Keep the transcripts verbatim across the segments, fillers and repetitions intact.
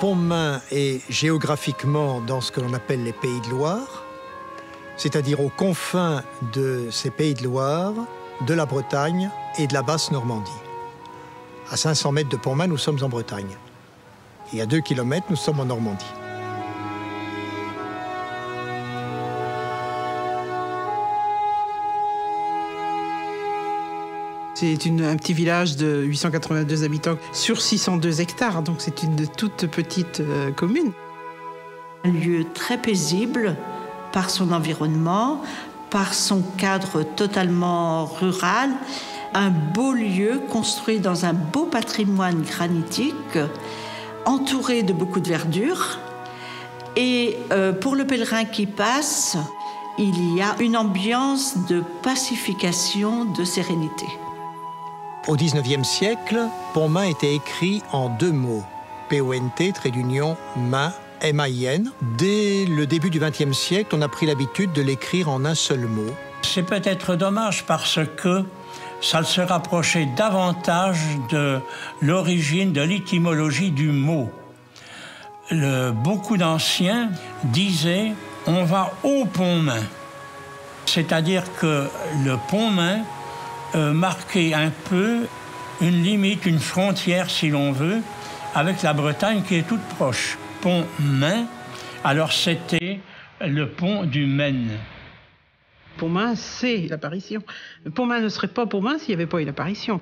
Pontmain est géographiquement dans ce que l'on appelle les Pays de Loire, c'est-à-dire aux confins de ces Pays de Loire, de la Bretagne et de la Basse-Normandie. À cinq cents mètres de Pontmain, nous sommes en Bretagne. Et à deux kilomètres, nous sommes en Normandie. C'est un petit village de huit cent quatre-vingt-deux habitants sur six cent deux hectares, donc c'est une toute petite euh, commune. Un lieu très paisible par son environnement, par son cadre totalement rural. Un beau lieu construit dans un beau patrimoine granitique, entouré de beaucoup de verdure. Et euh, pour le pèlerin qui passe, il y a une ambiance de pacification, de sérénité. Au dix-neuvième siècle, Pontmain était écrit en deux mots, P O N T, trait d'union, main, M A I N. Dès le début du vingtième siècle, on a pris l'habitude de l'écrire en un seul mot. C'est peut-être dommage parce que ça se rapprochait davantage de l'origine, de l'étymologie du mot. Le, beaucoup d'anciens disaient « on va au Pontmain », c'est-à-dire que le Pontmain Euh, marquer un peu une limite, une frontière, si l'on veut, avec la Bretagne qui est toute proche. Pontmain, alors c'était le pont du Maine. Pontmain, c'est l'apparition. Pontmain ne serait pas Pontmain s'il n'y avait pas une apparition.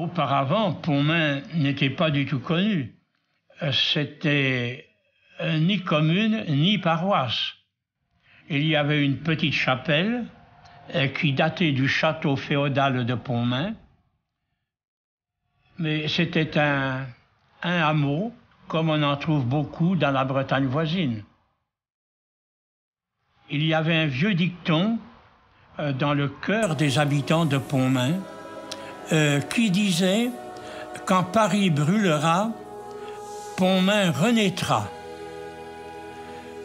Auparavant, Pontmain n'était pas du tout connu. C'était ni commune, ni paroisse. Il y avait une petite chapelle qui datait du château féodal de Pontmain. Mais c'était un, un hameau, comme on en trouve beaucoup dans la Bretagne voisine. Il y avait un vieux dicton dans le cœur des habitants de Pontmain, Euh, qui disait « Quand Paris brûlera, Pontmain renaîtra ».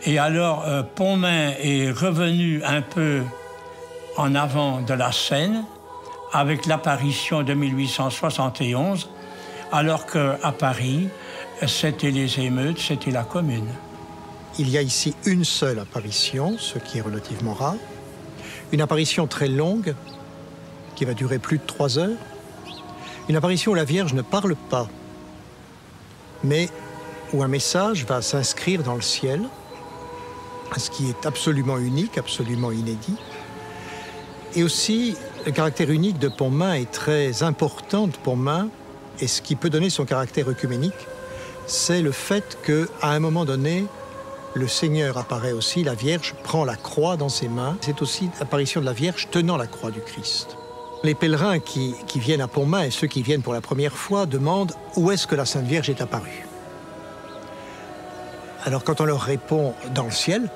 Et alors, euh, Pontmain est revenu un peu en avant de la scène avec l'apparition de mille huit cent soixante et onze, alors qu'à Paris, c'était les émeutes, c'était la Commune. Il y a ici une seule apparition, ce qui est relativement rare, une apparition très longue, qui va durer plus de trois heures. Une apparition où la Vierge ne parle pas, mais où un message va s'inscrire dans le ciel, ce qui est absolument unique, absolument inédit. Et aussi, le caractère unique de Pontmain est très important de Pontmain, et ce qui peut donner son caractère œcuménique, c'est le fait qu'à un moment donné, le Seigneur apparaît aussi, la Vierge prend la croix dans ses mains. C'est aussi l'apparition de la Vierge tenant la croix du Christ. Les pèlerins qui, qui viennent à Pontmain et ceux qui viennent pour la première fois demandent où est-ce que la Sainte Vierge est apparue. Alors quand on leur répond dans le ciel,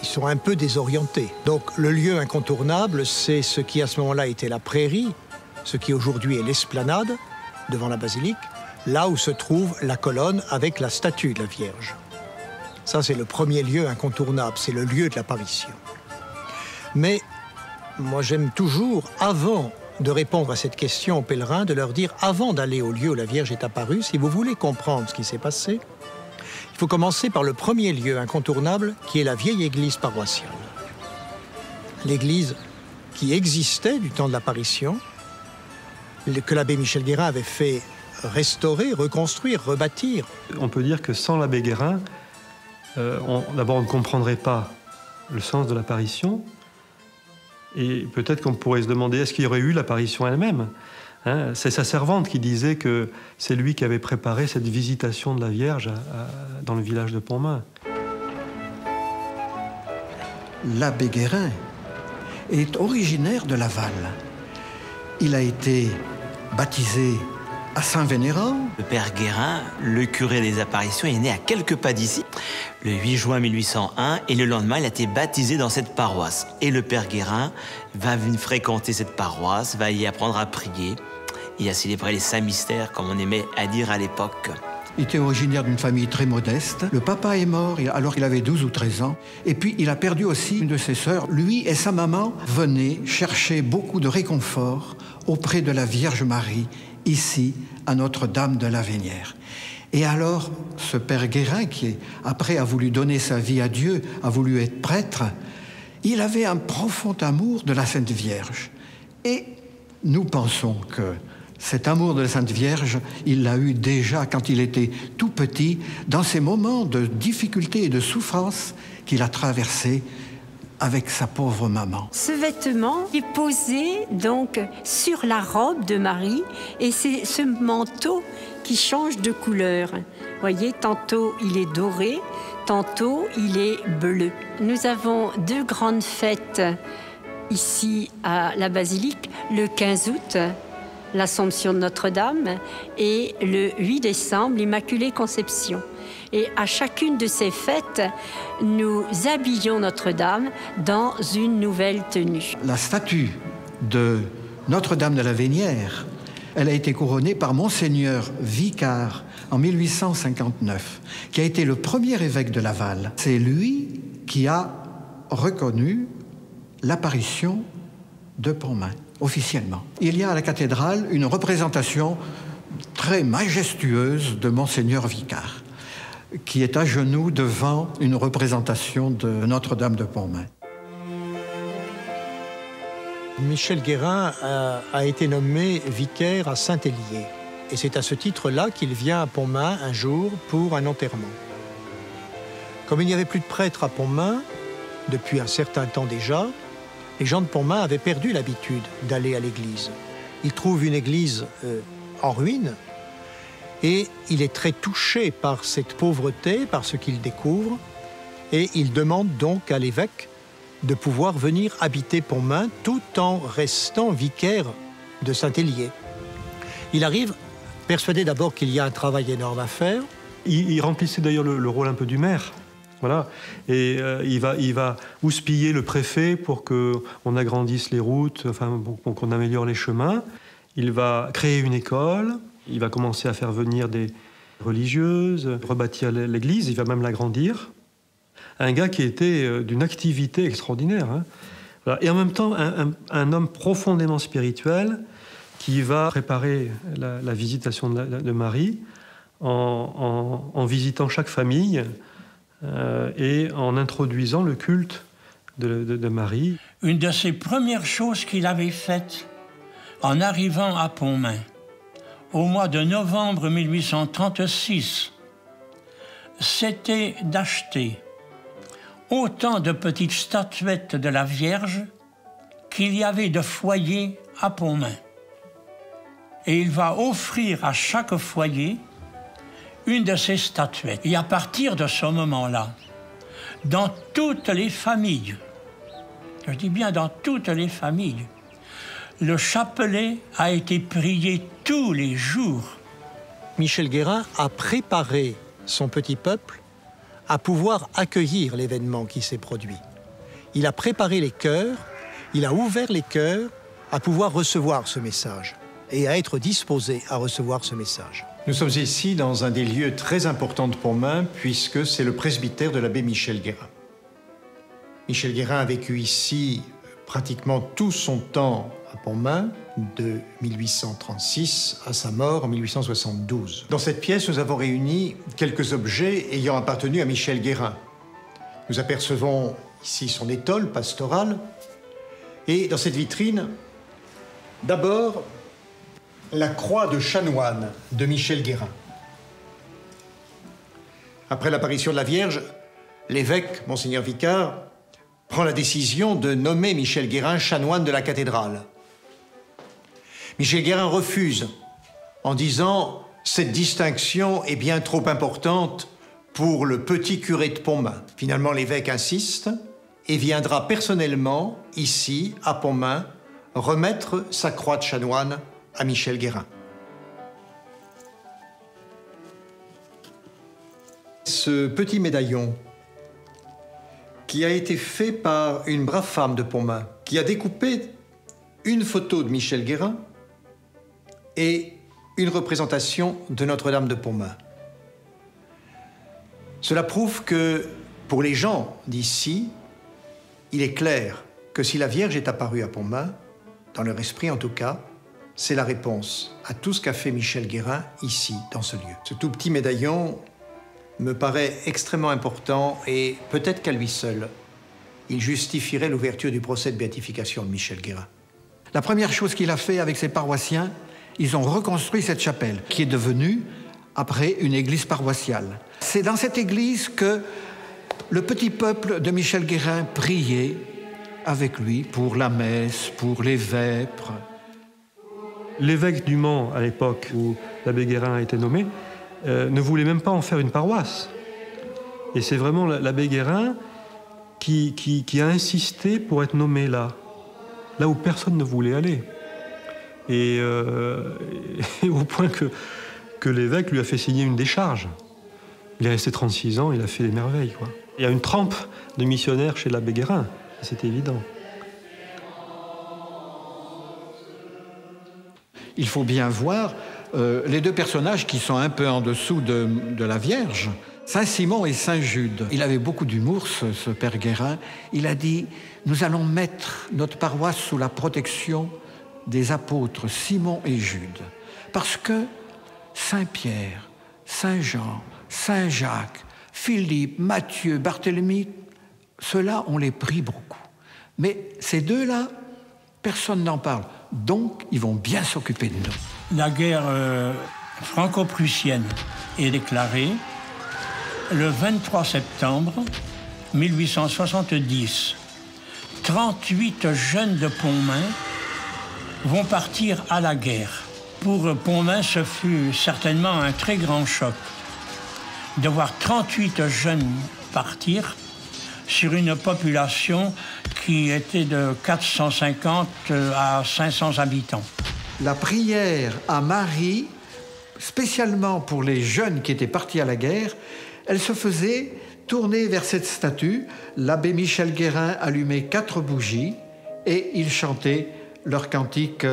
ils sont un peu désorientés. Donc le lieu incontournable, c'est ce qui à ce moment-là était la prairie, ce qui aujourd'hui est l'esplanade devant la basilique, là où se trouve la colonne avec la statue de la Vierge. Ça c'est le premier lieu incontournable, c'est le lieu de l'apparition. Mais moi, j'aime toujours, avant de répondre à cette question aux pèlerins, de leur dire, avant d'aller au lieu où la Vierge est apparue, si vous voulez comprendre ce qui s'est passé, il faut commencer par le premier lieu incontournable, qui est la vieille église paroissiale. L'église qui existait du temps de l'apparition, que l'abbé Michel Guérin avait fait restaurer, reconstruire, rebâtir. On peut dire que sans l'abbé Guérin, euh, d'abord on ne comprendrait pas le sens de l'apparition, et peut-être qu'on pourrait se demander, est-ce qu'il y aurait eu l'apparition elle-même, hein? C'est sa servante qui disait que c'est lui qui avait préparé cette visitation de la Vierge à, à, dans le village de Pontmain. L'abbé Guérin est originaire de Laval. Il a été baptisé à Saint-Vénérin. Le père Guérin, le curé des apparitions, est né à quelques pas d'ici, le huit juin mille huit cent un, et le lendemain, il a été baptisé dans cette paroisse. Et le père Guérin va fréquenter cette paroisse, va y apprendre à prier et à célébrer les saints mystères, comme on aimait à dire à l'époque. Il était originaire d'une famille très modeste. Le papa est mort alors qu'il avait douze ou treize ans. Et puis, il a perdu aussi une de ses sœurs. Lui et sa maman venaient chercher beaucoup de réconfort auprès de la Vierge Marie, ici, à Notre-Dame de la Vénière. Et alors, ce père Guérin, qui après a voulu donner sa vie à Dieu, a voulu être prêtre, il avait un profond amour de la Sainte Vierge. Et nous pensons que cet amour de la Sainte Vierge, il l'a eu déjà quand il était tout petit, dans ces moments de difficulté et de souffrance qu'il a traversés avec sa pauvre maman. Ce vêtement est posé donc sur la robe de Marie, et c'est ce manteau qui change de couleur. Vous voyez, tantôt il est doré, tantôt il est bleu. Nous avons deux grandes fêtes ici à la basilique, le quinze août, l'Assomption de Notre-Dame, et le huit décembre, l'Immaculée Conception. Et à chacune de ces fêtes, nous habillons Notre-Dame dans une nouvelle tenue. La statue de Notre-Dame de la Vénière, elle a été couronnée par Monseigneur Vicard en mille huit cent cinquante-neuf, qui a été le premier évêque de Laval. C'est lui qui a reconnu l'apparition de Pontmain officiellement. Il y a à la cathédrale une représentation très majestueuse de Monseigneur Vicard, qui est à genoux devant une représentation de Notre-Dame de Pontmain. Michel Guérin a, a été nommé vicaire à Saint-Hélier. Et c'est à ce titre-là qu'il vient à Pontmain un jour pour un enterrement. Comme il n'y avait plus de prêtre à Pontmain, depuis un certain temps déjà, les gens de Pontmain avaient perdu l'habitude d'aller à l'église. Il trouve une église euh, en ruine et il est très touché par cette pauvreté, par ce qu'il découvre, et il demande donc à l'évêque de pouvoir venir habiter Pontmain tout en restant vicaire de Saint-Hélier. Il arrive persuadé d'abord qu'il y a un travail énorme à faire. Il, il remplissait d'ailleurs le, le rôle un peu du maire. Voilà. Et euh, il va, il va houspiller le préfet pour qu'on agrandisse les routes, enfin, pour qu'on améliore les chemins. Il va créer une école, il va commencer à faire venir des religieuses, rebâtir l'église, il va même l'agrandir. Un gars qui était d'une activité extraordinaire. Hein. Voilà. Et en même temps, un, un, un homme profondément spirituel qui va préparer la, la visitation de, la, de Marie en, en, en visitant chaque famille, Euh, et en introduisant le culte de, de, de Marie. Une de ses premières choses qu'il avait faites en arrivant à Pontmain, au mois de novembre mille huit cent trente-six, c'était d'acheter autant de petites statuettes de la Vierge qu'il y avait de foyers à Pontmain. Et il va offrir à chaque foyer une de ces statuettes. Et à partir de ce moment-là, dans toutes les familles, je dis bien dans toutes les familles, le chapelet a été prié tous les jours. Michel Guérin a préparé son petit peuple à pouvoir accueillir l'événement qui s'est produit. Il a préparé les cœurs, il a ouvert les cœurs à pouvoir recevoir ce message et à être disposé à recevoir ce message. Nous sommes ici dans un des lieux très importants de Pontmain, puisque c'est le presbytère de l'abbé Michel Guérin. Michel Guérin a vécu ici pratiquement tout son temps à Pontmain, de mille huit cent trente-six à sa mort en mille huit cent soixante-douze. Dans cette pièce, nous avons réuni quelques objets ayant appartenu à Michel Guérin. Nous apercevons ici son étole pastorale, et dans cette vitrine, d'abord, la croix de chanoine de Michel Guérin. Après l'apparition de la Vierge, l'évêque, Monseigneur Vicard, prend la décision de nommer Michel Guérin chanoine de la cathédrale. Michel Guérin refuse en disant « Cette distinction est bien trop importante pour le petit curé de Pontmain ». Finalement, l'évêque insiste et viendra personnellement, ici, à Pontmain, remettre sa croix de chanoine à Michel Guérin. ce petit médaillon qui a été fait par une brave femme de Pontmain qui a découpé une photo de Michel Guérin et une représentation de Notre-Dame de Pontmain. Cela prouve que, pour les gens d'ici, il est clair que si la Vierge est apparue à Pontmain, dans leur esprit en tout cas, c'est la réponse à tout ce qu'a fait Michel Guérin ici, dans ce lieu. Ce tout petit médaillon me paraît extrêmement important et peut-être qu'à lui seul, il justifierait l'ouverture du procès de béatification de Michel Guérin. La première chose qu'il a fait avec ses paroissiens, ils ont reconstruit cette chapelle qui est devenue, après, une église paroissiale. C'est dans cette église que le petit peuple de Michel Guérin priait avec lui pour la messe, pour les vêpres. L'évêque du Mans, à l'époque où l'abbé Guérin a été nommé, euh, ne voulait même pas en faire une paroisse. Et c'est vraiment l'abbé Guérin qui, qui, qui a insisté pour être nommé là, là où personne ne voulait aller. Et, euh, et au point que, que l'évêque lui a fait signer une décharge. Il est resté trente-six ans, il a fait des merveilles, quoi. Il y a une trempe de missionnaires chez l'abbé Guérin, c'est évident. Il faut bien voir euh, les deux personnages qui sont un peu en dessous de, de la Vierge, Saint-Simon et Saint-Jude. Il avait beaucoup d'humour, ce, ce père Guérin. Il a dit, nous allons mettre notre paroisse sous la protection des apôtres Simon et Jude, parce que Saint-Pierre, Saint-Jean, Saint-Jacques, Philippe, Matthieu, Barthélemy, ceux-là, on les prie beaucoup. Mais ces deux-là, personne n'en parle. Donc, ils vont bien s'occuper de nous. La guerre euh, franco-prussienne est déclarée le vingt-trois septembre mille huit cent soixante-dix. trente-huit jeunes de Pontmain vont partir à la guerre. Pour Pontmain, ce fut certainement un très grand choc de voir trente-huit jeunes partir sur une population qui était de quatre cent cinquante à cinq cents habitants. La prière à Marie, spécialement pour les jeunes qui étaient partis à la guerre, elle se faisait tourner vers cette statue. L'abbé Michel Guérin allumait quatre bougies et il chantait leur cantique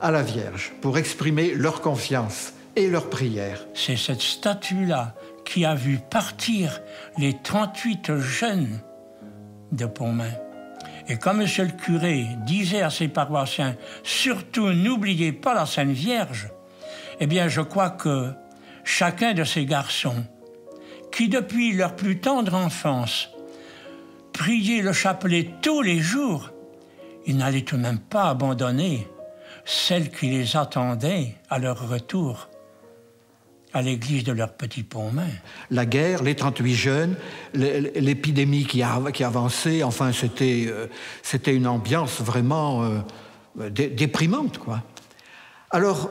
à la Vierge pour exprimer leur confiance et leur prière. C'est cette statue-là qui a vu partir les trente-huit jeunes de Pontmain. Et comme monsieur le curé disait à ses paroissiens, surtout n'oubliez pas la Sainte Vierge, eh bien je crois que chacun de ces garçons, qui depuis leur plus tendre enfance, priaient le chapelet tous les jours, ils n'allaient tout de même pas abandonner celle qui les attendait à leur retour à l'église de leur petit Pontmain. La guerre, les trente-huit jeunes, l'épidémie qui, qui avançait, enfin c'était euh, c'était une ambiance vraiment euh, dé déprimante, quoi. Alors,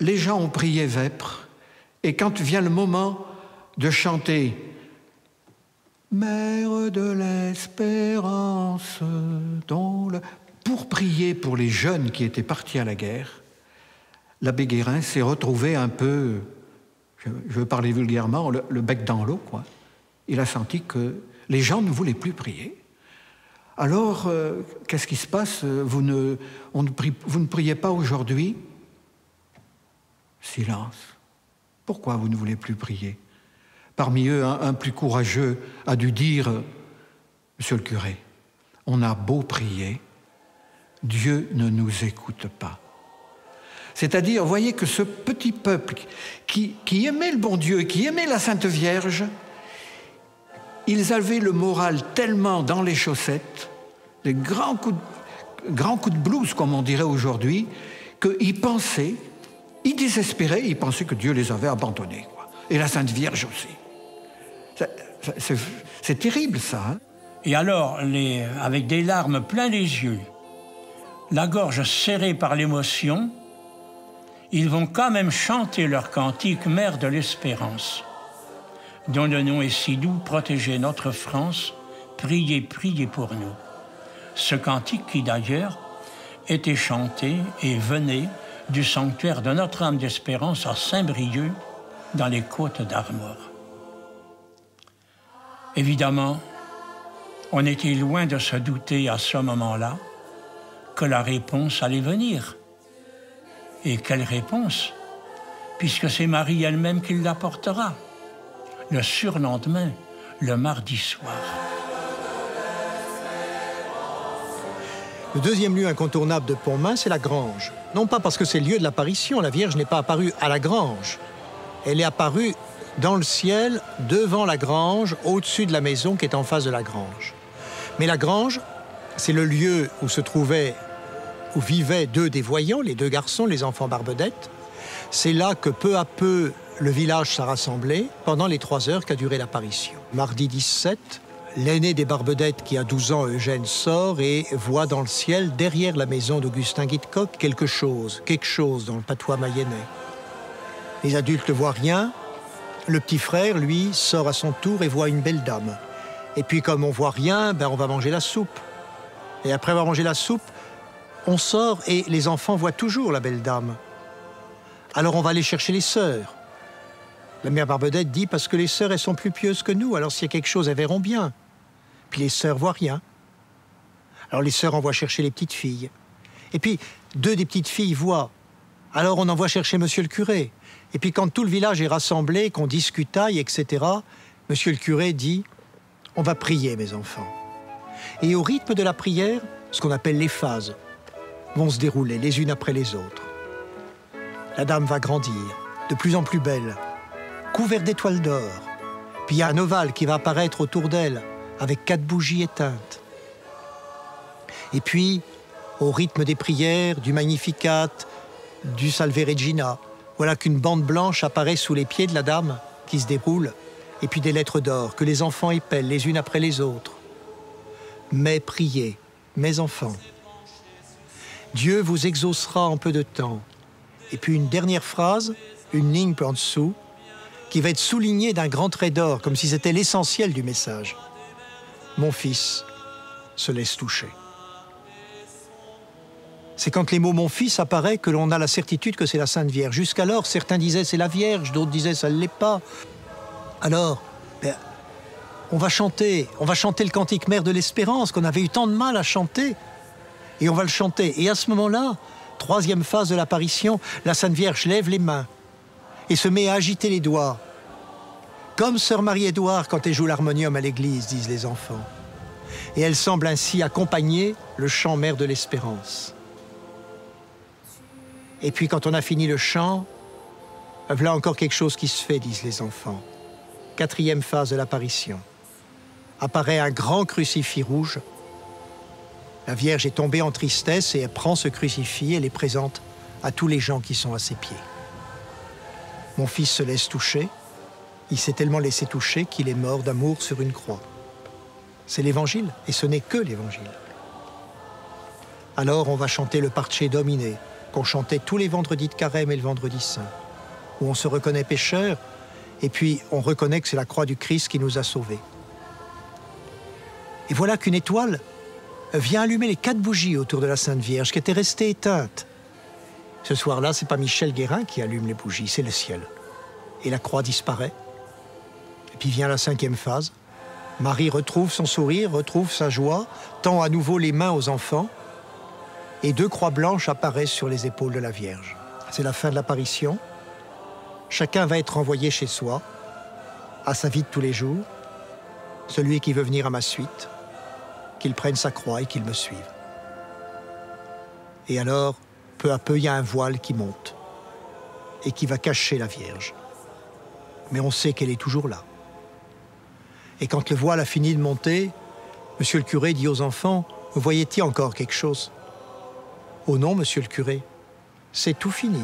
les gens ont prié vêpres, et quand vient le moment de chanter « Mère de l'espérance » le... pour prier pour les jeunes qui étaient partis à la guerre, l'abbé Guérin s'est retrouvé un peu... Je, je veux parler vulgairement, le, le bec dans l'eau, quoi. Il a senti que les gens ne voulaient plus prier. Alors, euh, qu'est-ce qui se passe? Vous ne, on ne prie, vous ne priez pas aujourd'hui? Silence. Pourquoi vous ne voulez plus prier? Parmi eux, un, un plus courageux a dû dire, « Monsieur le curé, on a beau prier, Dieu ne nous écoute pas. » C'est-à-dire, vous voyez que ce petit peuple qui, qui aimait le bon Dieu, qui aimait la Sainte Vierge, ils avaient le moral tellement dans les chaussettes, des grands coups de, grands coups de blouse, comme on dirait aujourd'hui, qu'ils pensaient, ils désespéraient, ils pensaient que Dieu les avait abandonnés, quoi. Et la Sainte Vierge aussi. C'est terrible, ça, hein? Et alors, les, avec des larmes plein les yeux, la gorge serrée par l'émotion, ils vont quand même chanter leur cantique « Mère de l'espérance », dont le nom est si doux, « Protégez notre France, priez, priez pour nous ». Ce cantique qui, d'ailleurs, était chanté et venait du sanctuaire de Notre-Dame d'Espérance à Saint-Brieuc, dans les Côtes d'Armor. Évidemment, on était loin de se douter à ce moment-là que la réponse allait venir. Et quelle réponse? Puisque c'est Marie elle-même qui l'apportera, le surlendemain, le mardi soir. Le deuxième lieu incontournable de Pontmain, c'est la grange. Non pas parce que c'est le lieu de l'apparition, la Vierge n'est pas apparue à la grange. Elle est apparue dans le ciel, devant la grange, au-dessus de la maison qui est en face de la grange. Mais la grange, c'est le lieu où se trouvaient, où vivaient deux des voyants, les deux garçons, les enfants Barbedette. C'est là que peu à peu le village s'est rassemblé pendant les trois heures qu'a duré l'apparition. Mardi dix-sept, l'aîné des Barbedettes qui a douze ans, Eugène, sort et voit dans le ciel, derrière la maison d'Augustin Guittecoq, quelque chose, quelque chose dans le patois mayennais. Les adultes ne voient rien. Le petit frère, lui, sort à son tour et voit une belle dame. Et puis, comme on voit rien, ben, on va manger la soupe. Et après avoir mangé la soupe, on sort et les enfants voient toujours la belle dame. Alors on va aller chercher les sœurs. La mère Barbedette dit, parce que les sœurs, elles sont plus pieuses que nous, alors s'il y a quelque chose, elles verront bien. Puis les sœurs voient rien. Alors les sœurs envoient chercher les petites filles. Et puis, deux des petites filles voient. Alors on envoie chercher monsieur le curé. Et puis quand tout le village est rassemblé, qu'on discutaille, et cetera, monsieur le curé dit, on va prier, mes enfants. Et au rythme de la prière, ce qu'on appelle les phases vont se dérouler les unes après les autres. La dame va grandir, de plus en plus belle, couverte d'étoiles d'or. Puis il y a un ovale qui va apparaître autour d'elle, avec quatre bougies éteintes. Et puis, au rythme des prières, du Magnificat, du Salve Regina, voilà qu'une bande blanche apparaît sous les pieds de la dame, qui se déroule, et puis des lettres d'or que les enfants épellent les unes après les autres. Mais priez, mes enfants. Dieu vous exaucera en peu de temps. Et puis une dernière phrase, une ligne en dessous, qui va être soulignée d'un grand trait d'or, comme si c'était l'essentiel du message. Mon fils se laisse toucher. C'est quand les mots « mon fils » apparaissent que l'on a la certitude que c'est la Sainte Vierge. Jusqu'alors, certains disaient c'est la Vierge, d'autres disaient ça ne l'est pas. Alors, ben, on va chanter, on va chanter le cantique mère de l'espérance qu'on avait eu tant de mal à chanter, et on va le chanter. Et à ce moment-là, troisième phase de l'apparition, la Sainte Vierge lève les mains et se met à agiter les doigts. Comme Sœur Marie-Édouard quand elle joue l'harmonium à l'église, disent les enfants. Et elle semble ainsi accompagner le chant Mère de l'Espérance. Et puis quand on a fini le chant, voilà encore quelque chose qui se fait, disent les enfants. Quatrième phase de l'apparition. Apparaît un grand crucifix rouge. La Vierge est tombée en tristesse et elle prend ce crucifix et les présente à tous les gens qui sont à ses pieds. Mon fils se laisse toucher. Il s'est tellement laissé toucher qu'il est mort d'amour sur une croix. C'est l'Évangile et ce n'est que l'Évangile. Alors on va chanter le Parce Domine qu'on chantait tous les vendredis de Carême et le Vendredi Saint, où on se reconnaît pécheur et puis on reconnaît que c'est la croix du Christ qui nous a sauvés. Et voilà qu'une étoile vient allumer les quatre bougies autour de la Sainte Vierge qui étaient restées éteintes. Ce soir-là, ce n'est pas Michel Guérin qui allume les bougies, c'est le ciel. Et la croix disparaît. Et puis vient la cinquième phase. Marie retrouve son sourire, retrouve sa joie, tend à nouveau les mains aux enfants et deux croix blanches apparaissent sur les épaules de la Vierge. C'est la fin de l'apparition. Chacun va être envoyé chez soi, à sa vie de tous les jours. Celui qui veut venir à ma suite, qu'il prenne sa croix et qu'il me suive. Et alors, peu à peu, il y a un voile qui monte et qui va cacher la Vierge. Mais on sait qu'elle est toujours là. Et quand le voile a fini de monter, monsieur le curé dit aux enfants, « Voyait-il encore quelque chose ?»« Oh non, monsieur le curé, c'est tout fini. »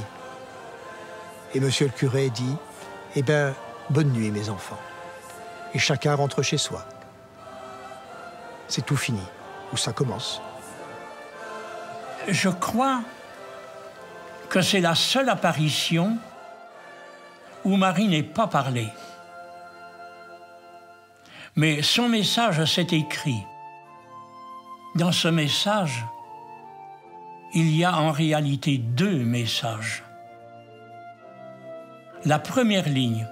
Et monsieur le curé dit, « Eh bien, bonne nuit, mes enfants. » Et chacun rentre chez soi. C'est tout fini, où ça commence. Je crois que c'est la seule apparition où Marie n'est pas parlée. Mais son message s'est écrit. Dans ce message, il y a en réalité deux messages. La première ligne,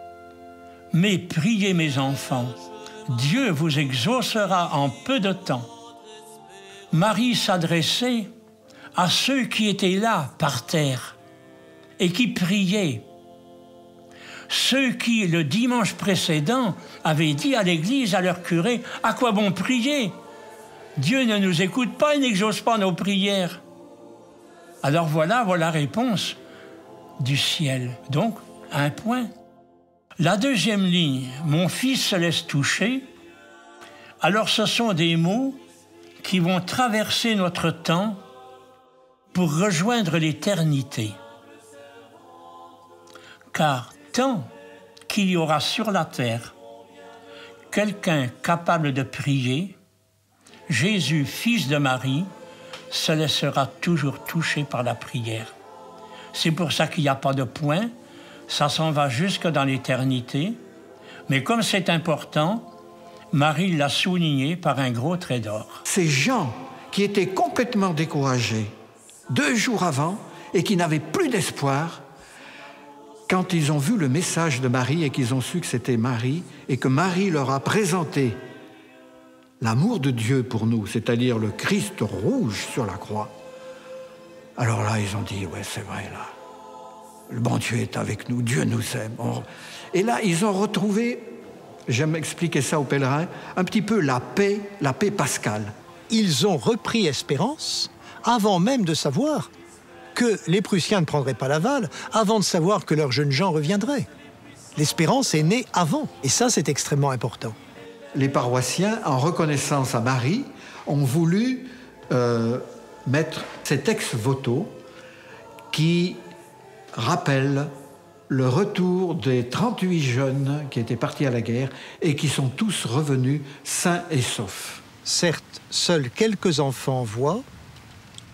« Mais priez mes enfants » Dieu vous exaucera en peu de temps. Marie s'adressait à ceux qui étaient là par terre et qui priaient. Ceux qui, le dimanche précédent, avaient dit à l'église, à leur curé, « À quoi bon prier ? Dieu ne nous écoute pas, il n'exauce pas nos prières. » Alors voilà, voilà la réponse du ciel. Donc, un point. La deuxième ligne, « Mon fils se laisse toucher », alors ce sont des mots qui vont traverser notre temps pour rejoindre l'éternité. Car tant qu'il y aura sur la terre quelqu'un capable de prier, Jésus, fils de Marie, se laissera toujours toucher par la prière. C'est pour ça qu'il n'y a pas de point, ça s'en va jusque dans l'éternité, mais comme c'est important, Marie l'a souligné par un gros trait d'or. Ces gens qui étaient complètement découragés deux jours avant et qui n'avaient plus d'espoir, quand ils ont vu le message de Marie et qu'ils ont su que c'était Marie et que Marie leur a présenté l'amour de Dieu pour nous, c'est-à-dire le Christ rouge sur la croix, alors là, ils ont dit, ouais, c'est vrai, là, le bon Dieu est avec nous, Dieu nous aime. On... Et là, ils ont retrouvé, j'aime expliquer ça aux pèlerins, un petit peu la paix, la paix pascale. Ils ont repris espérance avant même de savoir que les Prussiens ne prendraient pas l'aval avant de savoir que leurs jeunes gens reviendraient. L'espérance est née avant, et ça, c'est extrêmement important. Les paroissiens, en reconnaissance à Marie, ont voulu euh, mettre cet ex-voto qui rappelle le retour des trente-huit jeunes qui étaient partis à la guerre et qui sont tous revenus sains et saufs. Certes, seuls quelques enfants voient,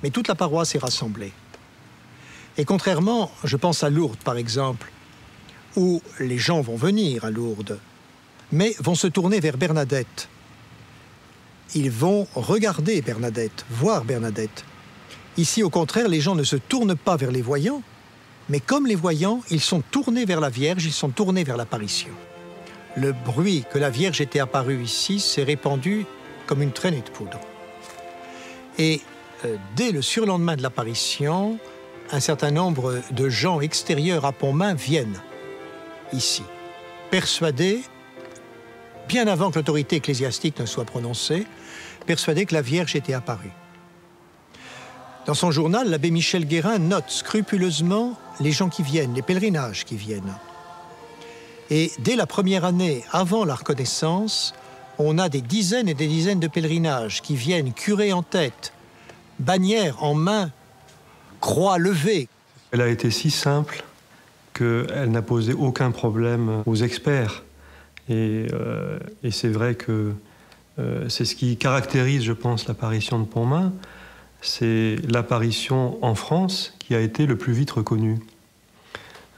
mais toute la paroisse est rassemblée. Et contrairement, je pense à Lourdes, par exemple, où les gens vont venir à Lourdes, mais vont se tourner vers Bernadette. Ils vont regarder Bernadette, voir Bernadette. Ici, au contraire, les gens ne se tournent pas vers les voyants, mais comme les voyants, ils sont tournés vers la Vierge, ils sont tournés vers l'apparition. Le bruit que la Vierge était apparue ici s'est répandu comme une traînée de poudre. Et euh, dès le surlendemain de l'apparition, un certain nombre de gens extérieurs à Pontmain viennent ici, persuadés, bien avant que l'autorité ecclésiastique ne soit prononcée, persuadés que la Vierge était apparue. Dans son journal, l'abbé Michel Guérin note scrupuleusement les gens qui viennent, les pèlerinages qui viennent. Et dès la première année, avant la reconnaissance, on a des dizaines et des dizaines de pèlerinages qui viennent, curés en tête, bannières en main, croix levée. Elle a été si simple qu'elle n'a posé aucun problème aux experts. Et, euh, et c'est vrai que euh, c'est ce qui caractérise, je pense, l'apparition de Pontmain. C'est l'apparition en France qui a été le plus vite reconnue.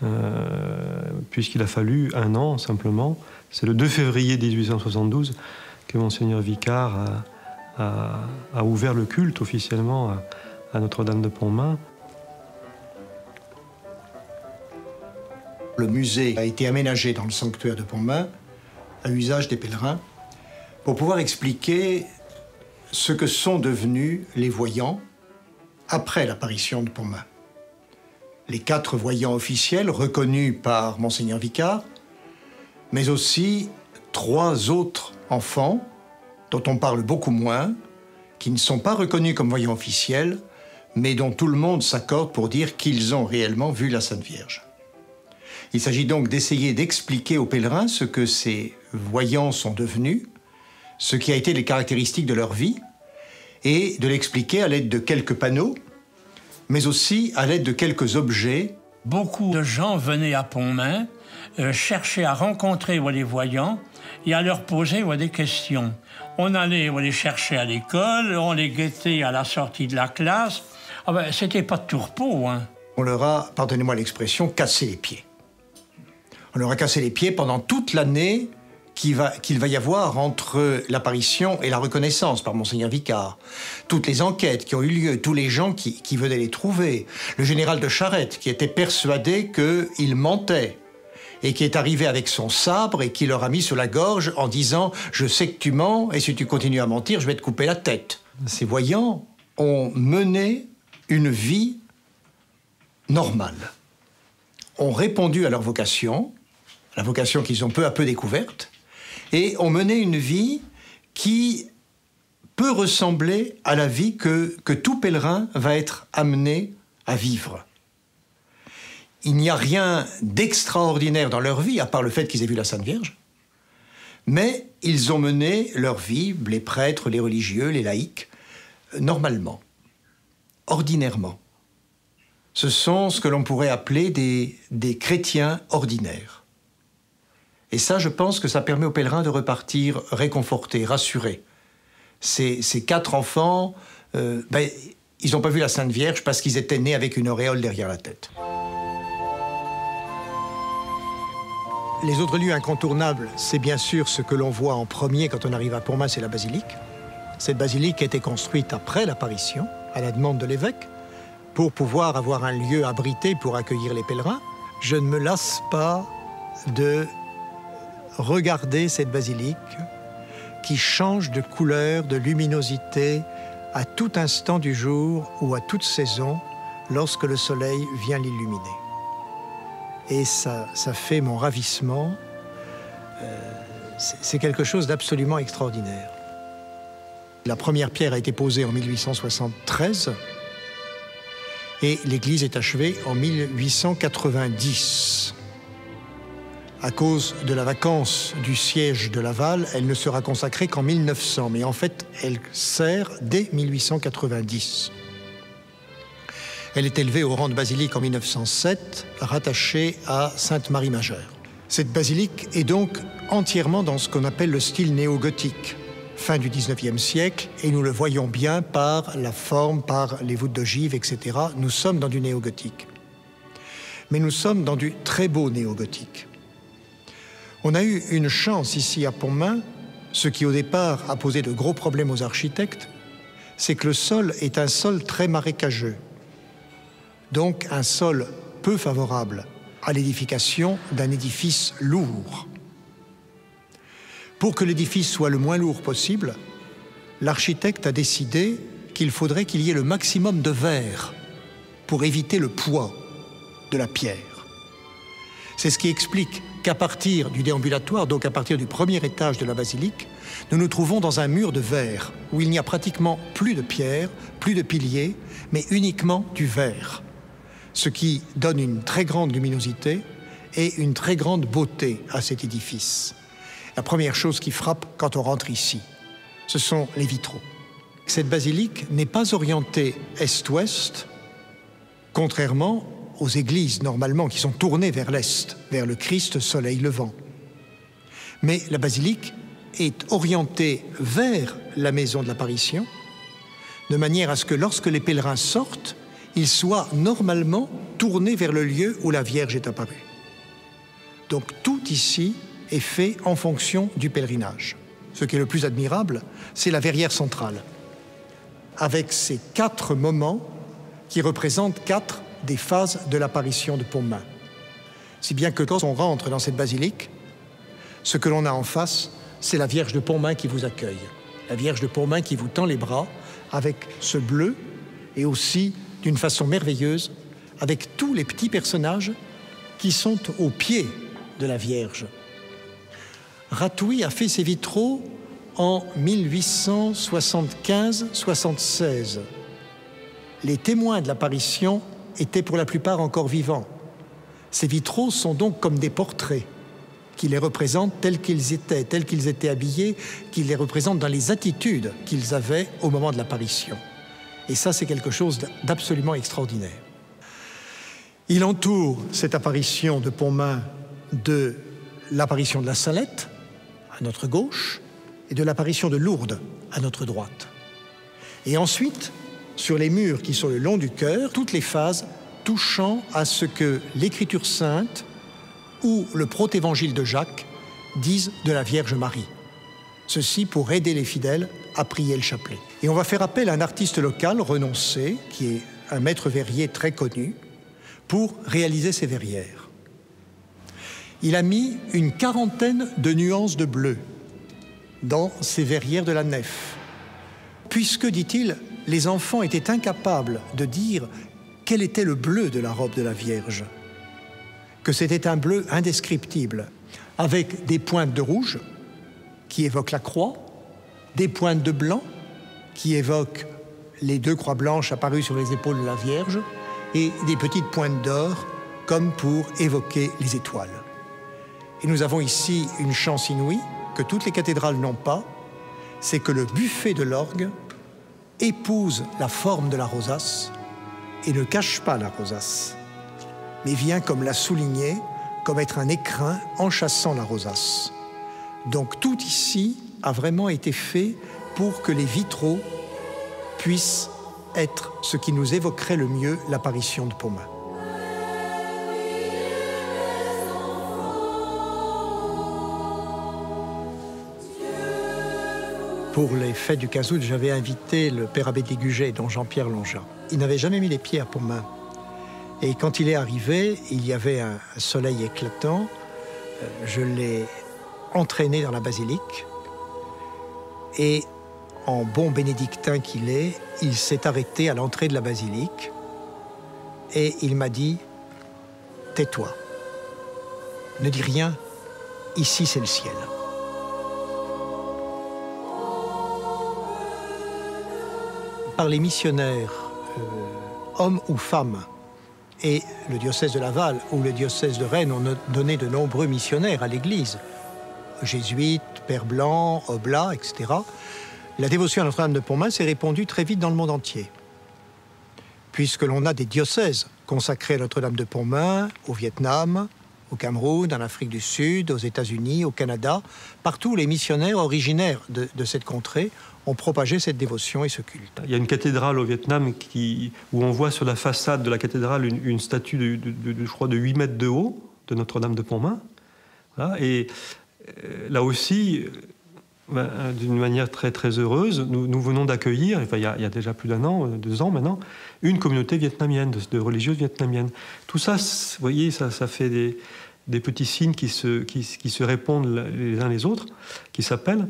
Euh, puisqu'il a fallu un an, simplement. C'est le deux février mille huit cent soixante-douze que Monseigneur Vicar a, a, a ouvert le culte officiellement à, à Notre-Dame de Pontmain. Le musée a été aménagé dans le sanctuaire de Pontmain à usage des pèlerins pour pouvoir expliquer ce que sont devenus les voyants après l'apparition de Pontmain. Les quatre voyants officiels reconnus par Monseigneur Vicar, mais aussi trois autres enfants dont on parle beaucoup moins, qui ne sont pas reconnus comme voyants officiels, mais dont tout le monde s'accorde pour dire qu'ils ont réellement vu la Sainte Vierge. Il s'agit donc d'essayer d'expliquer aux pèlerins ce que ces voyants sont devenus, ce qui a été les caractéristiques de leur vie, et de l'expliquer à l'aide de quelques panneaux, mais aussi à l'aide de quelques objets. Beaucoup de gens venaient à Pontmain, euh, chercher à rencontrer ouais, les voyants et à leur poser ouais, des questions. On allait ouais, les chercher à l'école, on les guettait à la sortie de la classe. Ah ben, c'était pas de tourpeau, hein. On leur a, pardonnez-moi l'expression, cassé les pieds. On leur a cassé les pieds pendant toute l'année qu'il va, qu'il va y avoir entre l'apparition et la reconnaissance par Monseigneur Vicar. Toutes les enquêtes qui ont eu lieu, tous les gens qui, qui venaient les trouver, le général de Charette qui était persuadé qu'il mentait et qui est arrivé avec son sabre et qui leur a mis sous la gorge en disant « Je sais que tu mens, et si tu continues à mentir, je vais te couper la tête ». Ces voyants ont mené une vie normale, ont répondu à leur vocation, à la vocation qu'ils ont peu à peu découverte, et ont mené une vie qui peut ressembler à la vie que, que tout pèlerin va être amené à vivre. Il n'y a rien d'extraordinaire dans leur vie, à part le fait qu'ils aient vu la Sainte Vierge, mais ils ont mené leur vie, les prêtres, les religieux, les laïcs, normalement, ordinairement. Ce sont ce que l'on pourrait appeler des, des chrétiens ordinaires. Et ça, je pense que ça permet aux pèlerins de repartir réconfortés, rassurés. Ces, ces quatre enfants, euh, ben, ils n'ont pas vu la Sainte Vierge parce qu'ils étaient nés avec une auréole derrière la tête. Les autres lieux incontournables, c'est bien sûr ce que l'on voit en premier quand on arrive à Pontmain, c'est la basilique. Cette basilique a été construite après l'apparition, à la demande de l'évêque, pour pouvoir avoir un lieu abrité pour accueillir les pèlerins. Je ne me lasse pas de regarder cette basilique qui change de couleur, de luminosité, à tout instant du jour ou à toute saison, lorsque le soleil vient l'illuminer. Et ça, ça fait mon ravissement. Euh, c'est quelque chose d'absolument extraordinaire. La première pierre a été posée en mille huit cent soixante-treize et l'église est achevée en mille huit cent quatre-vingt-dix. À cause de la vacance du siège de Laval, elle ne sera consacrée qu'en mille neuf cents, mais en fait, elle sert dès mille huit cent quatre-vingt-dix. Elle est élevée au rang de basilique en mille neuf cent sept, rattachée à Sainte-Marie-Majeure. Cette basilique est donc entièrement dans ce qu'on appelle le style néo-gothique, fin du dix-neuvième siècle, et nous le voyons bien par la forme, par les voûtes d'ogives, et cetera. Nous sommes dans du néo-gothique. Mais nous sommes dans du très beau néo-gothique. On a eu une chance ici à Pontmain, ce qui au départ a posé de gros problèmes aux architectes, c'est que le sol est un sol très marécageux. Donc un sol peu favorable à l'édification d'un édifice lourd. Pour que l'édifice soit le moins lourd possible, l'architecte a décidé qu'il faudrait qu'il y ait le maximum de verre pour éviter le poids de la pierre. C'est ce qui explique qu'à partir du déambulatoire, donc à partir du premier étage de la basilique, nous nous trouvons dans un mur de verre où il n'y a pratiquement plus de pierre, plus de piliers, mais uniquement du verre. Ce qui donne une très grande luminosité et une très grande beauté à cet édifice. La première chose qui frappe quand on rentre ici, ce sont les vitraux. Cette basilique n'est pas orientée est-ouest, contrairement aux églises normalement qui sont tournées vers l'est, vers le Christ soleil levant. Mais la basilique est orientée vers la maison de l'apparition, de manière à ce que lorsque les pèlerins sortent, ils soient normalement tournés vers le lieu où la Vierge est apparue. Donc tout ici est fait en fonction du pèlerinage. Ce qui est le plus admirable, c'est la verrière centrale, avec ces quatre moments qui représentent quatre des phases de l'apparition de Pontmain. Si bien que quand on rentre dans cette basilique, ce que l'on a en face, c'est la Vierge de Pontmain qui vous accueille. La Vierge de Pontmain qui vous tend les bras avec ce bleu et aussi, d'une façon merveilleuse, avec tous les petits personnages qui sont au pied de la Vierge. Ratouille a fait ses vitraux en mille huit cent soixante-quinze soixante-seize. Les témoins de l'apparition étaient pour la plupart encore vivants. Ces vitraux sont donc comme des portraits qui les représentent tels qu'ils étaient, tels qu'ils étaient habillés, qui les représentent dans les attitudes qu'ils avaient au moment de l'apparition. Et ça, c'est quelque chose d'absolument extraordinaire. Il entoure cette apparition de Pontmain de l'apparition de la Salette, à notre gauche, et de l'apparition de Lourdes, à notre droite. Et ensuite, sur les murs qui sont le long du chœur, toutes les phases touchant à ce que l'Écriture sainte ou le protévangile de Jacques disent de la Vierge Marie. Ceci pour aider les fidèles à prier le chapelet. Et on va faire appel à un artiste local renoncé, qui est un maître verrier très connu, pour réaliser ces verrières. il a mis une quarantaine de nuances de bleu dans ces verrières de la nef. Puisque, dit-il, les enfants étaient incapables de dire quel était le bleu de la robe de la Vierge, que c'était un bleu indescriptible, avec des pointes de rouge qui évoquent la croix, des pointes de blanc qui évoquent les deux croix blanches apparues sur les épaules de la Vierge, et des petites pointes d'or comme pour évoquer les étoiles. Et nous avons ici une chance inouïe que toutes les cathédrales n'ont pas, c'est que le buffet de l'orgue épouse la forme de la rosace et ne cache pas la rosace, mais vient comme la souligner, comme être un écrin enchâssant la rosace. Donc tout ici a vraiment été fait pour que les vitraux puissent être ce qui nous évoquerait le mieux l'apparition de Pomain. Pour les fêtes du quinze août, j'avais invité le père abbé Déguget, dont Jean-Pierre Longin. Il n'avait jamais mis les pieds à Pomain. Et quand il est arrivé, il y avait un soleil éclatant. Je l'ai entraîné dans la basilique. Et en bon bénédictin qu'il est, il s'est arrêté à l'entrée de la basilique. Et il m'a dit, « Tais-toi. Ne dis rien. Ici, c'est le ciel. » Par les missionnaires, euh, hommes ou femmes, et le diocèse de Laval ou le diocèse de Rennes ont donné de nombreux missionnaires à l'Église, jésuites, pères blancs, oblats, et cetera. La dévotion à Notre-Dame de Pomain s'est répandue très vite dans le monde entier, puisque l'on a des diocèses consacrés à Notre-Dame de Pomain, au Vietnam, au Cameroun, en Afrique du Sud, aux États-Unis, au Canada. Partout, les missionnaires originaires de, de cette contrée ont propagé cette dévotion et ce culte. Il y a une cathédrale au Vietnam qui, où on voit sur la façade de la cathédrale une, une statue de, de, de, je crois de huit mètres de haut de Notre-Dame de Pomain. Voilà. Et euh, là aussi, ben, d'une manière très, très heureuse, nous, nous venons d'accueillir, enfin, il, il y a déjà plus d'un an, deux ans maintenant, une communauté vietnamienne, de, de religieuses vietnamiennes. Tout ça, vous voyez, ça, ça fait des, des petits signes qui se, qui, qui se répondent les uns les autres, qui s'appellent.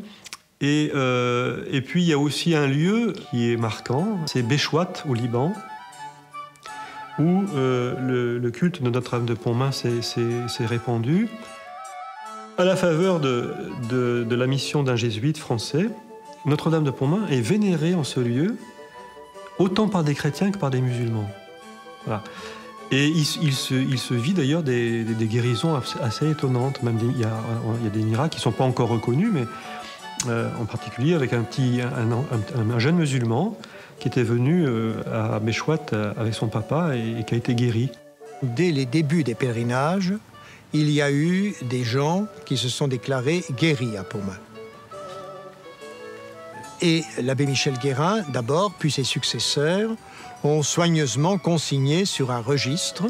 Et, euh, et puis, il y a aussi un lieu qui est marquant, c'est Béchouat, au Liban, où euh, le, le culte de Notre-Dame de Pomain s'est répandu. À la faveur de, de, de la mission d'un jésuite français, Notre-Dame de Pomain est vénérée en ce lieu, autant par des chrétiens que par des musulmans. Voilà. Et il, il, se, il se vit d'ailleurs des, des, des guérisons assez étonnantes. Même des, il, y a, il y a des miracles qui ne sont pas encore reconnus, mais... Euh, en particulier avec un, petit, un, un, un jeune musulman qui était venu euh, à Béchouat avec son papa et, et qui a été guéri. Dès les débuts des pèlerinages, il y a eu des gens qui se sont déclarés guéris à Pomain. Et l'abbé Michel Guérin, d'abord, puis ses successeurs, ont soigneusement consigné sur un registre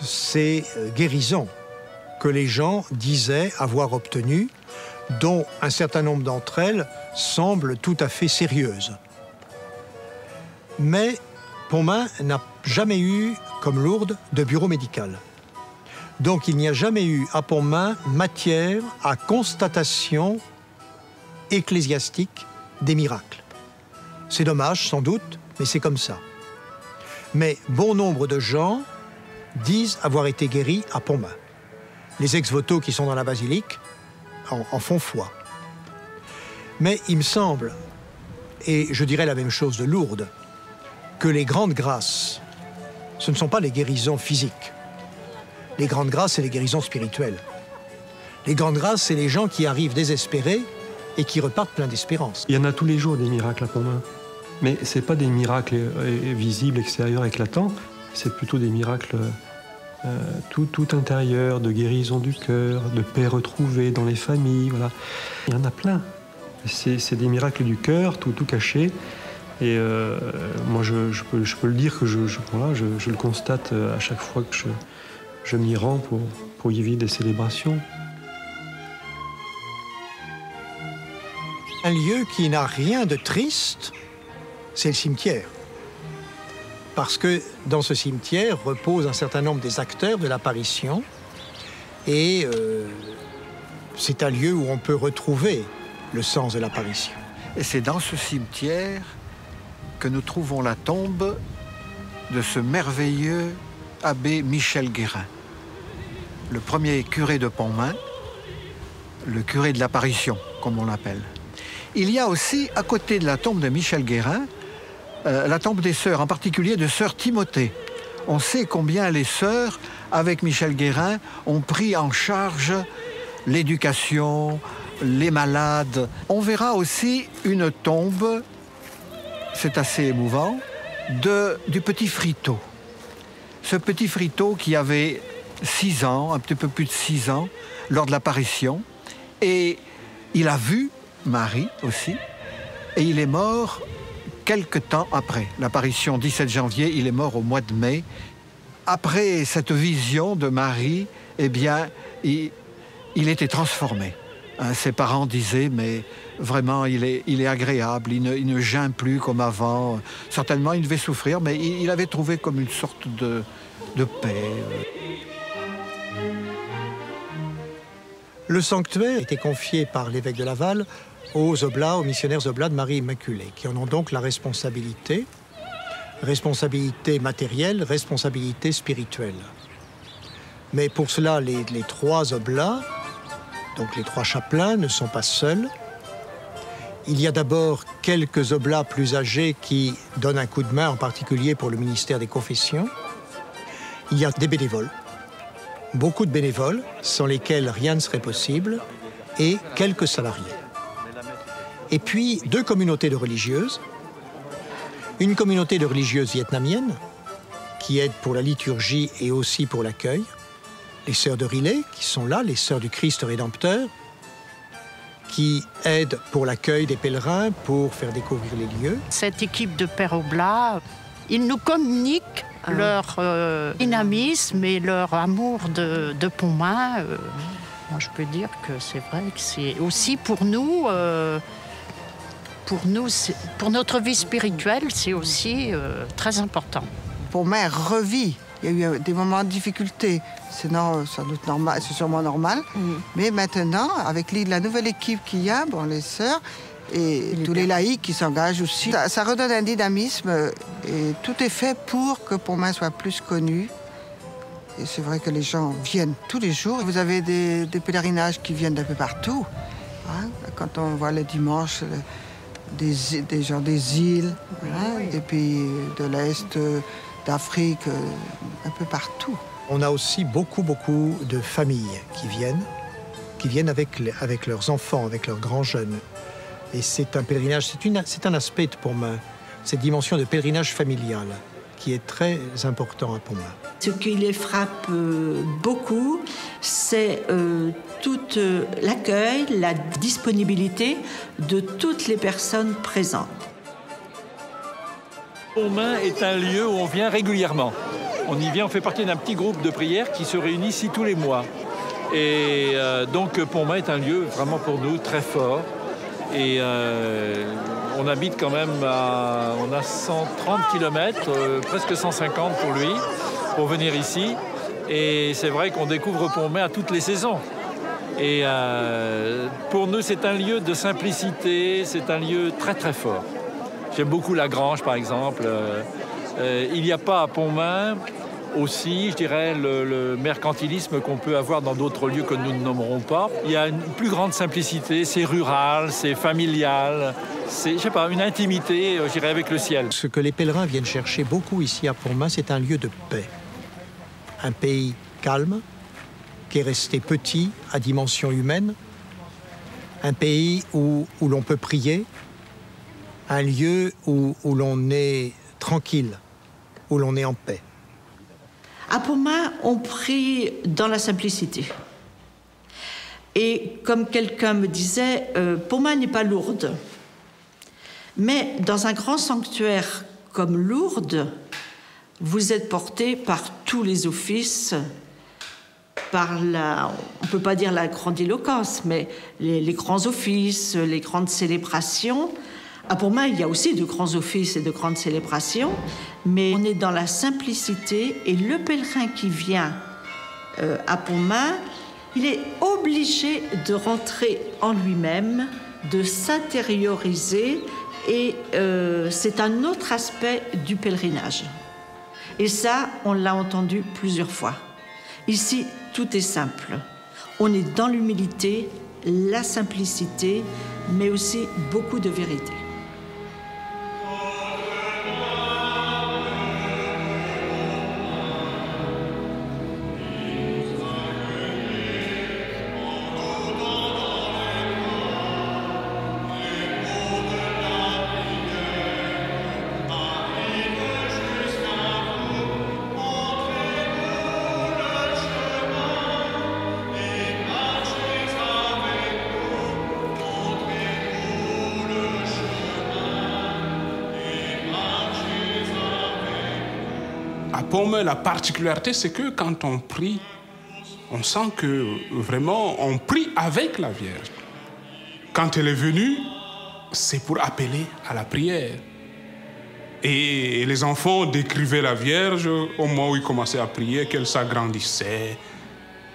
ces guérisons que les gens disaient avoir obtenues, dont un certain nombre d'entre elles semblent tout à fait sérieuses. Mais Pomain n'a jamais eu, comme Lourdes, de bureau médical. Donc il n'y a jamais eu à Pomain matière à constatation ecclésiastique des miracles. C'est dommage, sans doute, mais c'est comme ça. Mais bon nombre de gens disent avoir été guéris à Pomain. Les ex-votos qui sont dans la basilique En, en font foi. Mais il me semble, et je dirais la même chose de Lourdes, que les grandes grâces, ce ne sont pas les guérisons physiques. Les grandes grâces, c'est les guérisons spirituelles. Les grandes grâces, c'est les gens qui arrivent désespérés et qui repartent pleins d'espérance. Il y en a tous les jours des miracles à Pomain. Mais ce n'est pas des miracles visibles, extérieurs, éclatants, c'est plutôt des miracles... Euh, tout, tout intérieur, de guérison du cœur, de paix retrouvée dans les familles, voilà. Il y en a plein. C'est des miracles du cœur, tout, tout caché. Et euh, moi, je, je, peux, je peux le dire que je, je, voilà, je, je le constate à chaque fois que je, je m'y rends pour, pour y vivre des célébrations. Un lieu qui n'a rien de triste, c'est le cimetière. Parce que dans ce cimetière repose un certain nombre des acteurs de l'apparition et euh, c'est un lieu où on peut retrouver le sens de l'apparition. Et c'est dans ce cimetière que nous trouvons la tombe de ce merveilleux abbé Michel Guérin, le premier curé de Pontmain, le curé de l'apparition, comme on l'appelle. Il y a aussi, à côté de la tombe de Michel Guérin, euh, la tombe des sœurs, en particulier de sœur Timothée. On sait combien les sœurs, avec Michel Guérin, ont pris en charge l'éducation, les malades. On verra aussi une tombe, c'est assez émouvant, de, du petit Friteau. Ce petit Friteau qui avait six ans, un petit peu plus de six ans, lors de l'apparition, et il a vu Marie aussi, et il est mort quelque temps après. L'apparition, dix-sept janvier, il est mort au mois de mai. Après cette vision de Marie, eh bien, il, il était transformé. Hein, ses parents disaient, mais vraiment, il est, il est agréable, il ne, il ne geint plus comme avant. Certainement, il devait souffrir, mais il, il avait trouvé comme une sorte de, de paix. Le sanctuaire était confié par l'évêque de Laval aux Oblats, aux missionnaires Oblats de Marie Immaculée, qui en ont donc la responsabilité, responsabilité matérielle, responsabilité spirituelle. Mais pour cela, les, les trois Oblats, donc les trois chapelains, ne sont pas seuls. Il y a d'abord quelques Oblats plus âgés qui donnent un coup de main, en particulier pour le ministère des confessions. Il y a des bénévoles, beaucoup de bénévoles, sans lesquels rien ne serait possible, et quelques salariés. Et puis, deux communautés de religieuses. Une communauté de religieuses vietnamiennes, qui aide pour la liturgie et aussi pour l'accueil. Les sœurs de Riley, qui sont là, les sœurs du Christ Rédempteur, qui aident pour l'accueil des pèlerins, pour faire découvrir les lieux. Cette équipe de pères oblats, ils nous communiquent ah. leur euh, dynamisme et leur amour de, de Pontmain. Euh, moi, je peux dire que c'est vrai que c'est aussi pour nous... Euh, Pour nous, pour notre vie spirituelle, c'est aussi euh, très important. Pour moi, elle revit. Il y a eu des moments de difficulté. C'est sans doute normal, c'est sûrement normal. Mm. Mais maintenant, avec la nouvelle équipe qu'il y a, bon, les sœurs et les tous les laïcs qui s'engagent aussi, ça, ça redonne un dynamisme et tout est fait pour que Pontmain soit plus connu. Et c'est vrai que les gens viennent tous les jours. Vous avez des, des pèlerinages qui viennent d'un peu partout. Hein, quand on voit le dimanche. Le, Des, des gens des îles, voilà, oui. Des pays de l'Est, d'Afrique, un peu partout. On a aussi beaucoup, beaucoup de familles qui viennent, qui viennent avec, avec leurs enfants, avec leurs grands jeunes. Et c'est un pèlerinage, c'est un aspect de Pontmain, cette dimension de pèlerinage familial qui est très important à Pontmain. Ce qui les frappe beaucoup, c'est euh, tout euh, l'accueil, la disponibilité de toutes les personnes présentes. Pontmain est un lieu où on vient régulièrement. On y vient, on fait partie d'un petit groupe de prière qui se réunit ici tous les mois. Et euh, donc Pontmain est un lieu vraiment pour nous très fort. Et euh, on habite quand même à on a cent trente kilomètres, euh, presque cent cinquante pour lui, pour venir ici. Et c'est vrai qu'on découvre Pontmain à toutes les saisons. Et euh, pour nous, c'est un lieu de simplicité, c'est un lieu très très fort. J'aime beaucoup la grange, par exemple. Euh, euh, il n'y a pas à Pontmain aussi, je dirais, le, le mercantilisme qu'on peut avoir dans d'autres lieux que nous ne nommerons pas. Il y a une plus grande simplicité, c'est rural, c'est familial, c'est, je sais pas, une intimité, je dirais, avec le ciel. Ce que les pèlerins viennent chercher beaucoup ici à Pontmain, c'est un lieu de paix. Un pays calme, qui est resté petit, à dimension humaine. Un pays où, où l'on peut prier. Un lieu où, où l'on est tranquille, où l'on est en paix. À Pontmain, on prie dans la simplicité. Et comme quelqu'un me disait, euh, Pontmain n'est pas Lourdes. Mais dans un grand sanctuaire comme Lourdes, vous êtes porté par tous les offices, par la, on ne peut pas dire la grandiloquence, mais les, les grands offices, les grandes célébrations. Ah, pour moi, il y a aussi de grands offices et de grandes célébrations, mais on est dans la simplicité et le pèlerin qui vient euh, à Pontmain, il est obligé de rentrer en lui-même, de s'intérioriser, et euh, c'est un autre aspect du pèlerinage. Et ça, on l'a entendu plusieurs fois. Ici, tout est simple. On est dans l'humilité, la simplicité, mais aussi beaucoup de vérité. À Pomme, la particularité, c'est que quand on prie, on sent que vraiment, on prie avec la Vierge. Quand elle est venue, c'est pour appeler à la prière. Et les enfants décrivaient la Vierge au moment où ils commençaient à prier, qu'elle s'agrandissait.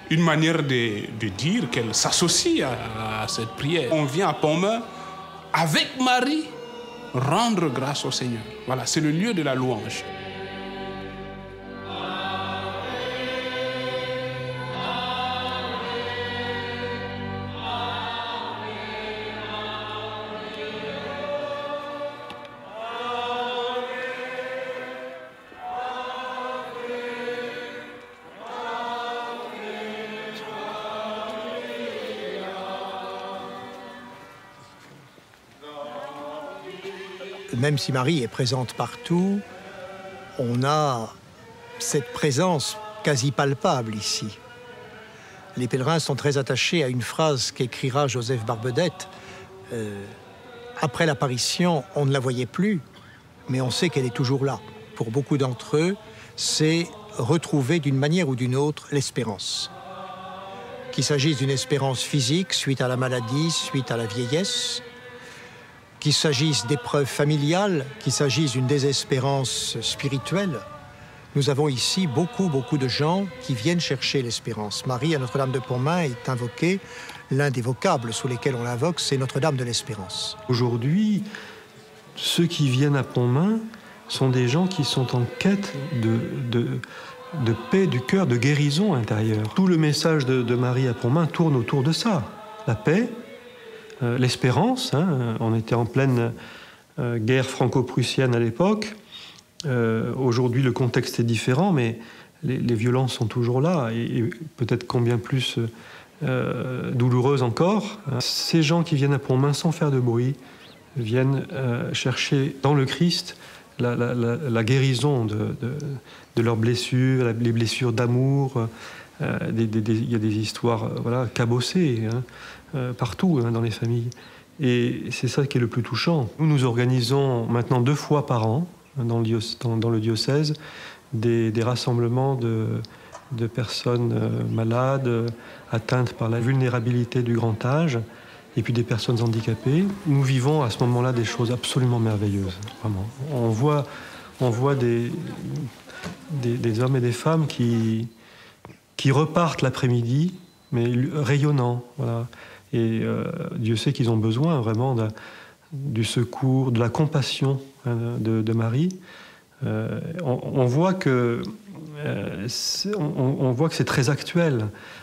Une manière de, de dire qu'elle s'associe à, à cette prière. On vient à Pomme avec Marie rendre grâce au Seigneur. Voilà, c'est le lieu de la louange. Même si Marie est présente partout, on a cette présence quasi palpable ici. Les pèlerins sont très attachés à une phrase qu'écrira Joseph Barbedette. Euh, après l'apparition, on ne la voyait plus, mais on sait qu'elle est toujours là. Pour beaucoup d'entre eux, c'est retrouver d'une manière ou d'une autre l'espérance. Qu'il s'agisse d'une espérance physique suite à la maladie, suite à la vieillesse, qu'il s'agisse d'épreuves familiales, qu'il s'agisse d'une désespérance spirituelle, nous avons ici beaucoup, beaucoup de gens qui viennent chercher l'espérance. Marie à Notre-Dame de Pontmain est invoquée, l'un des vocables sous lesquels on l'invoque, c'est Notre-Dame de l'Espérance. Aujourd'hui, ceux qui viennent à Pontmain sont des gens qui sont en quête de, de, de paix du cœur, de guérison intérieure. Tout le message de, de Marie à Pontmain tourne autour de ça, la paix, Euh, l'espérance, hein, on était en pleine euh, guerre franco-prussienne à l'époque. Euh, Aujourd'hui, le contexte est différent, mais les, les violences sont toujours là, et, et peut-être combien plus euh, douloureuses encore. Ces gens qui viennent à Pontmain sans faire de bruit viennent euh, chercher dans le Christ la, la, la, la guérison de, de, de leurs blessures, les blessures d'amour. Il euh, des, des, des, y a des histoires voilà, cabossées, hein, euh, partout, hein, dans les familles. Et c'est ça qui est le plus touchant. Nous nous organisons maintenant deux fois par an, hein, dans, le, dans, dans le diocèse, des, des rassemblements de, de personnes euh, malades, euh, atteintes par la vulnérabilité du grand âge, et puis des personnes handicapées. Nous vivons à ce moment-là des choses absolument merveilleuses, vraiment. On voit, on voit des, des, des hommes et des femmes qui... qui repartent l'après-midi, mais rayonnants. Voilà. Et euh, Dieu sait qu'ils ont besoin vraiment de, du secours, de la compassion, hein, de, de Marie. Euh, on, on voit que euh, on, on voit que c'est très actuel.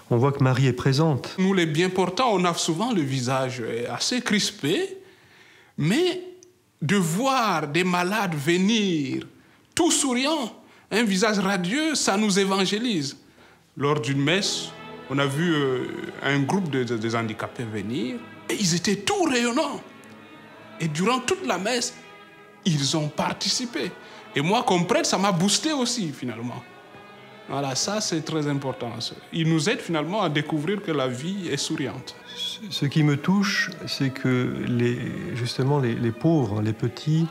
On voit que Marie est présente. Nous, les bien portants, on a souvent le visage assez crispé, mais de voir des malades venir, tout souriant, un visage radieux, ça nous évangélise. Lors d'une messe, on a vu euh, un groupe de, de, des handicapés venir, et ils étaient tout rayonnants. Et durant toute la messe, ils ont participé. Et moi, comme prêtre, ça m'a boosté aussi, finalement. Voilà, ça, c'est très important. Ils nous aident finalement à découvrir que la vie est souriante. Ce qui me touche, c'est que, les, justement, les, les pauvres, les petits,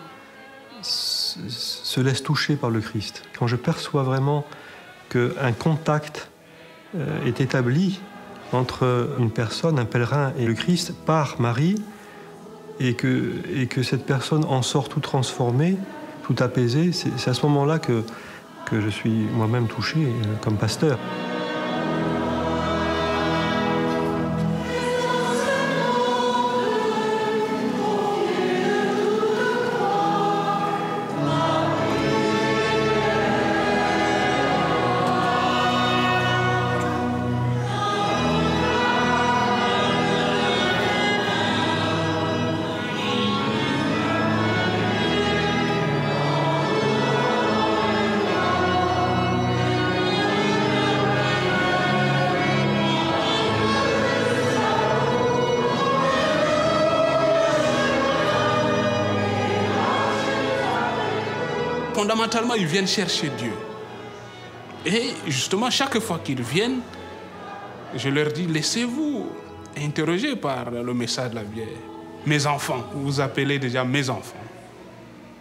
se, se laissent toucher par le Christ. Quand je perçois vraiment qu'un contact est établi entre une personne, un pèlerin et le Christ par Marie, et que, et que cette personne en sort tout transformée, tout apaisée. C'est à ce moment-là que, que je suis moi-même touché comme pasteur. fondamentalement, ils viennent chercher Dieu. Et justement, chaque fois qu'ils viennent, je leur dis, laissez-vous interroger par le message de la Bible. Mes enfants, vous vous appelez déjà mes enfants.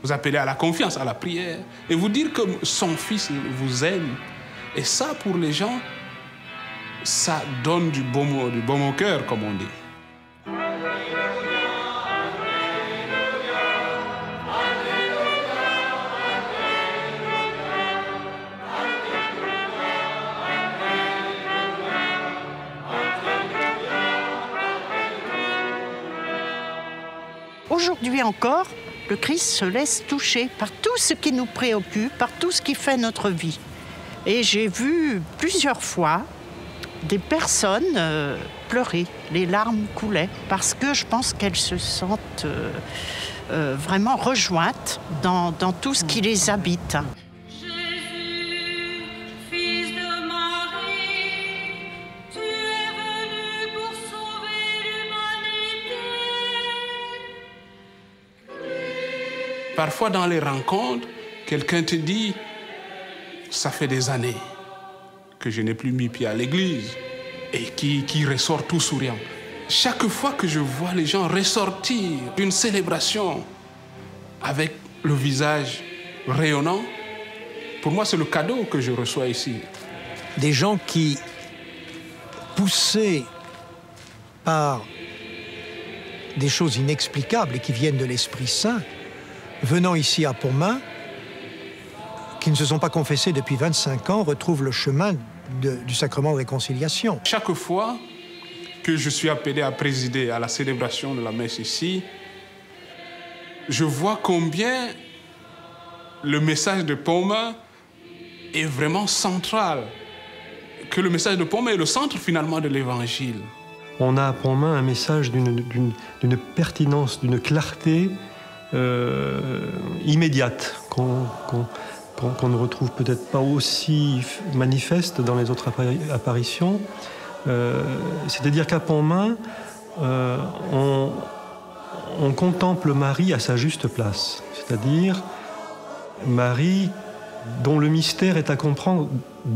Vous appelez à la confiance, à la prière. Et vous dire que son fils vous aime. Et ça, pour les gens, ça donne du baume, du baume au cœur, comme on dit. Aujourd'hui encore, le Christ se laisse toucher par tout ce qui nous préoccupe, par tout ce qui fait notre vie. Et j'ai vu plusieurs fois des personnes euh, pleurer, les larmes coulaient, parce que je pense qu'elles se sentent euh, euh, vraiment rejointes dans, dans tout ce qui les habite. Parfois, dans les rencontres, quelqu'un te dit « ça fait des années que je n'ai plus mis pied à l'église » et qui, qui ressort tout souriant. Chaque fois que je vois les gens ressortir d'une célébration avec le visage rayonnant, pour moi, c'est le cadeau que je reçois ici. Des gens qui, poussés par des choses inexplicables et qui viennent de l'Esprit Saint, venant ici à Pontmain, qui ne se sont pas confessés depuis vingt-cinq ans, retrouvent le chemin de, du sacrement de réconciliation. Chaque fois que je suis appelé à présider à la célébration de la messe ici, je vois combien le message de Pontmain est vraiment central, que le message de Pontmain est le centre finalement de l'Évangile. On a à Pontmain un message d'une pertinence, d'une clarté Euh, immédiate, qu'on qu'on, qu'on ne retrouve peut-être pas aussi manifeste dans les autres apparitions. Euh, C'est-à-dire qu'à Pontmain, euh, on, on contemple Marie à sa juste place. C'est-à-dire Marie dont le mystère est à comprendre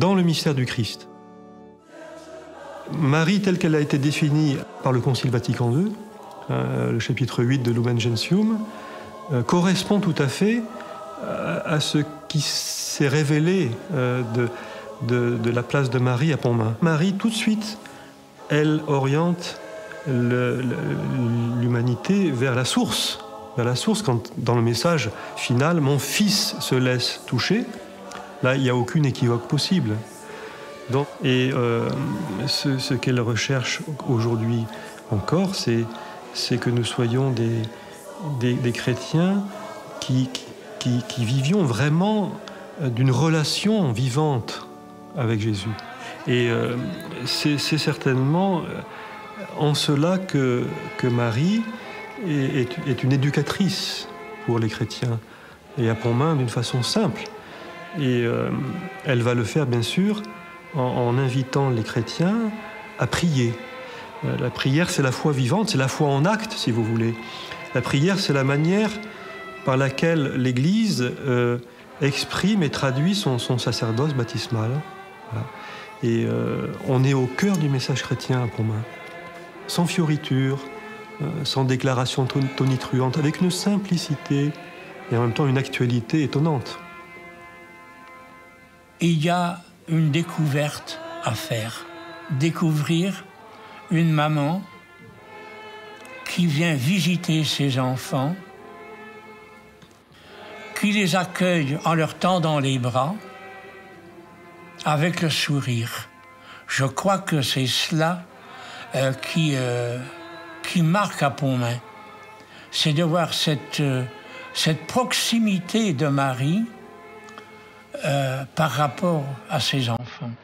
dans le mystère du Christ. Marie telle qu'elle a été définie par le Concile Vatican deux, euh, le chapitre huit de Lumen Gentium, Euh, correspond tout à fait euh, à ce qui s'est révélé euh, de, de, de la place de Marie à Pontmain. Marie, tout de suite, elle oriente l'humanité vers la source. Vers la source, quand dans le message final, mon fils se laisse toucher, là, il n'y a aucune équivoque possible. Donc, et euh, ce, ce qu'elle recherche aujourd'hui encore, c'est que nous soyons des... Des, des chrétiens qui, qui, qui vivions vraiment d'une relation vivante avec Jésus. Et euh, c'est certainement en cela que, que Marie est, est une éducatrice pour les chrétiens, et à Pontmain d'une façon simple. Et euh, elle va le faire, bien sûr, en, en invitant les chrétiens à prier. La prière, c'est la foi vivante, c'est la foi en acte, si vous voulez. La prière, c'est la manière par laquelle l'Église euh, exprime et traduit son, son sacerdoce baptismal. Voilà. Et euh, on est au cœur du message chrétien à Pontmain, sans fioriture, euh, sans déclaration tonitruante, avec une simplicité et en même temps une actualité étonnante. Il y a une découverte à faire. Découvrir une maman qui vient visiter ses enfants, qui les accueille en leur tendant les bras, avec le sourire. Je crois que c'est cela euh, qui, euh, qui marque à Pontmain. C'est de voir cette, euh, cette proximité de Marie euh, par rapport à ses enfants.